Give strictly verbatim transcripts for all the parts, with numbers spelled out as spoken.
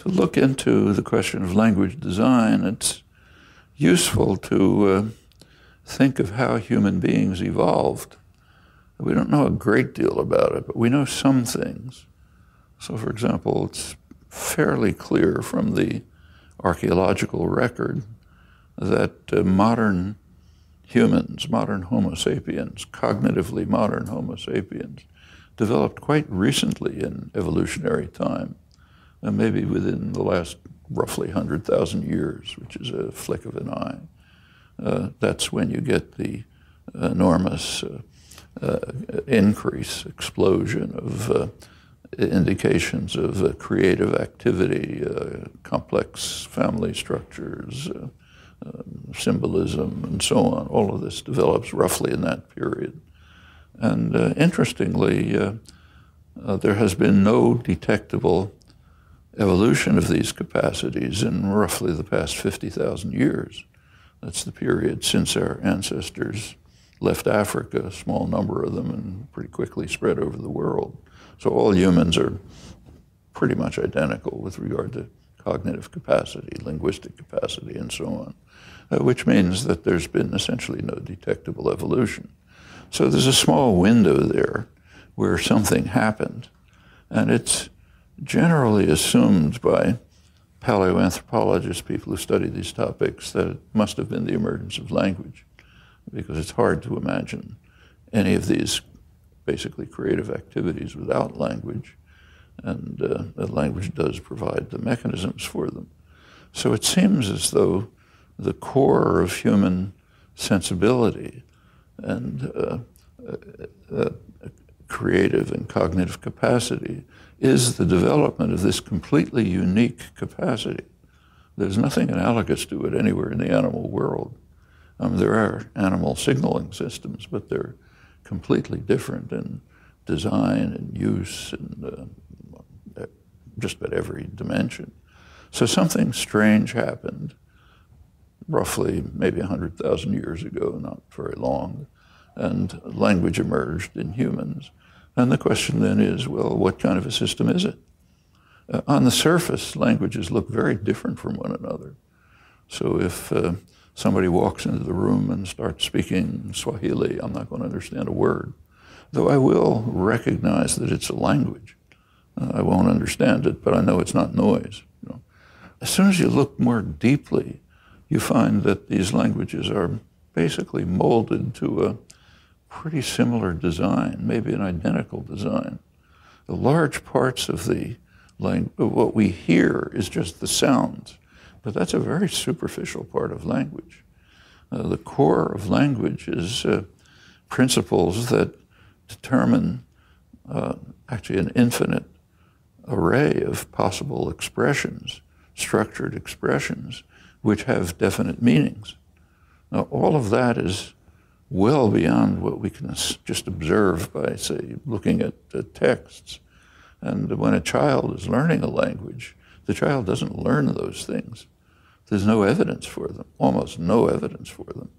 to look into the question of language design, it's useful to uh, think of how human beings evolved. We don't know a great deal about it, but we know some things. So, for example, it's fairly clear from the archaeological record that uh, modern humans, modern Homo sapiens, cognitively modern Homo sapiens, developed quite recently in evolutionary time, and maybe within the last roughly one hundred thousand years, which is a flick of an eye. Uh, that's when you get the enormous uh, uh, increase, explosion of uh, indications of uh, creative activity, uh, complex family structures, uh, um, symbolism, and so on. All of this develops roughly in that period. And uh, interestingly, uh, uh, there has been no detectable evolution of these capacities in roughly the past fifty thousand years. That's the period since our ancestors left Africa, a small number of them, and pretty quickly spread over the world. So all humans are pretty much identical with regard to cognitive capacity, linguistic capacity, and so on, uh, which means that there's been essentially no detectable evolution. So there's a small window there where something happened, and it's generally assumed by paleoanthropologists, people who study these topics, that it must have been the emergence of language, because it's hard to imagine any of these basically creative activities without language, and uh, that language does provide the mechanisms for them. So it seems as though the core of human sensibility and uh, uh, uh, creative and cognitive capacity is the development of this completely unique capacity. There's nothing analogous to it anywhere in the animal world. I mean, there are animal signaling systems, but they're completely different in design and use and uh, just about every dimension. So something strange happened roughly maybe one hundred thousand years ago, not very long, and language emerged in humans. And the question then is, well, what kind of a system is it? Uh, on the surface, languages look very different from one another. So if uh, somebody walks into the room and starts speaking Swahili, I'm not going to understand a word, though I will recognize that it's a language. Uh, I won't understand it, but I know it's not noise. You know? As soon as you look more deeply, you find that these languages are basically molded to a pretty similar design, maybe an identical design. The large parts of the language, what we hear is just the sounds, but that's a very superficial part of language. Uh, the core of language is uh, principles that determine uh, actually an infinite array of possible expressions, structured expressions, which have definite meanings. Now, all of that is well beyond what we can just observe by, say, looking at uh, texts. And when a child is learning a language, the child doesn't learn those things. There's no evidence for them, almost no evidence for them.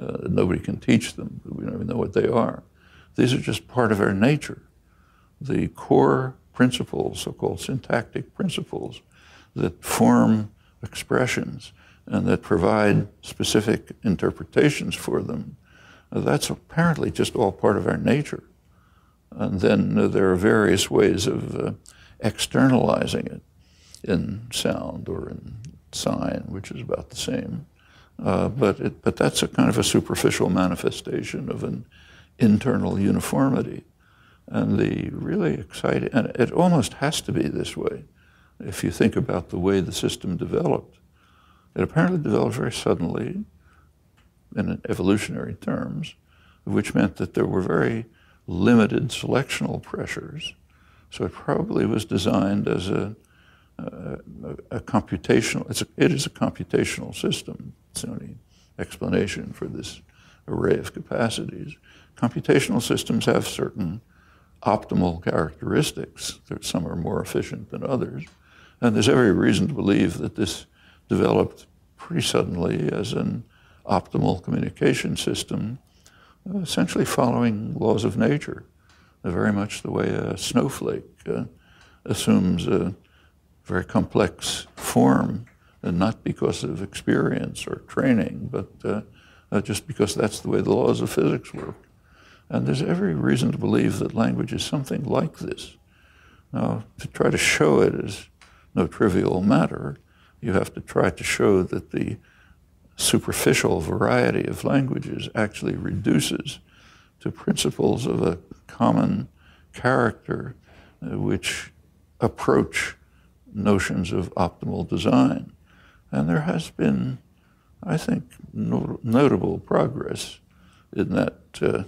Uh, nobody can teach them. We don't even know what they are. These are just part of our nature. The core principles, so-called syntactic principles, that form expressions and that provide specific interpretations for them, that's apparently just all part of our nature. And then uh, there are various ways of uh, externalizing it in sound or in sign, which is about the same. Uh, but, it, but that's a kind of a superficial manifestation of an internal uniformity. And the really exciting, and it almost has to be this way if you think about the way the system developed. It apparently developed very suddenly, in evolutionary terms, which meant that there were very limited selectional pressures. So it probably was designed as a, a, a computational, it's a, it is a computational system. It's the only explanation for this array of capacities. Computational systems have certain optimal characteristics. There, some are more efficient than others. And there's every reason to believe that this developed pretty suddenly as an optimal communication system, essentially following laws of nature, very much the way a snowflake uh, assumes a very complex form, and not because of experience or training, but uh, uh, just because that's the way the laws of physics work. And there's every reason to believe that language is something like this. Now, to try to show it is no trivial matter. You have to try to show that the superficial variety of languages actually reduces to principles of a common character uh, which approach notions of optimal design. And there has been, I think, no notable progress in that uh,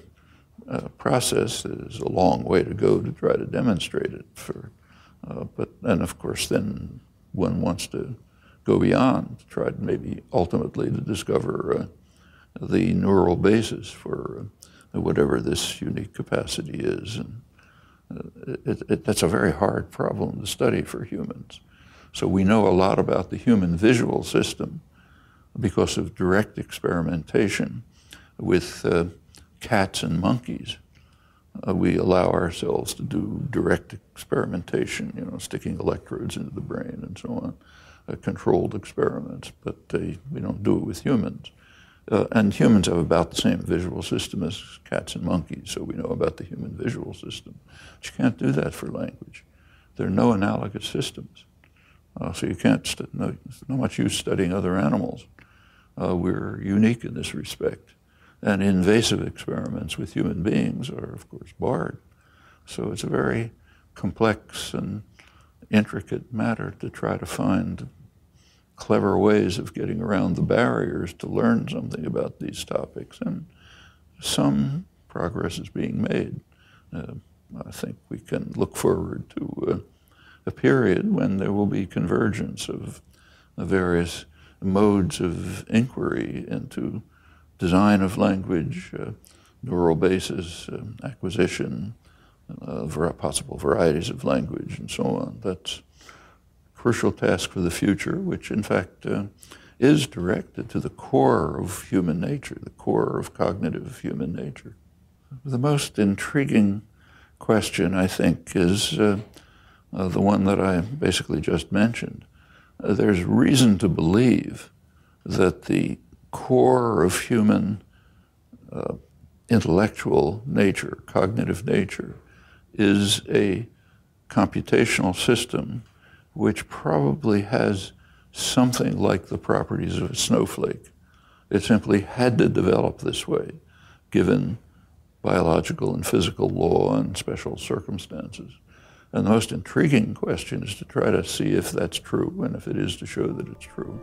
uh, process. There's a long way to go to try to demonstrate it. For, uh, but and of course, then one wants to go beyond, to try to maybe ultimately to discover uh, the neural basis for uh, whatever this unique capacity is. And, It, it, that's a very hard problem to study for humans. So we know a lot about the human visual system because of direct experimentation with uh, cats and monkeys. Uh, we allow ourselves to do direct experimentation, you know, sticking electrodes into the brain and so on, uh, controlled experiments, but uh, we don't do it with humans. Uh, and humans have about the same visual system as cats and monkeys, so we know about the human visual system. But you can't do that for language. There are no analogous systems. Uh, so you can't, stu no, there's not much use studying other animals. Uh, we're unique in this respect. And invasive experiments with human beings are, of course, barred. So it's a very complex and intricate matter to try to find clever ways of getting around the barriers to learn something about these topics, and some progress is being made. Uh, I think we can look forward to uh, a period when there will be convergence of uh, various modes of inquiry into design of language, uh, neural basis, uh, acquisition, uh, possible varieties of language, and so on. That's crucial task for the future, which in fact uh, is directed to the core of human nature, the core of cognitive human nature. The most intriguing question, I think, is uh, uh, the one that I basically just mentioned. Uh, there's reason to believe that the core of human uh, intellectual nature, cognitive nature, is a computational system which probably has something like the properties of a snowflake. It simply had to develop this way, given biological and physical law and special circumstances. And the most intriguing question is to try to see if that's true, and if it is, to show that it's true.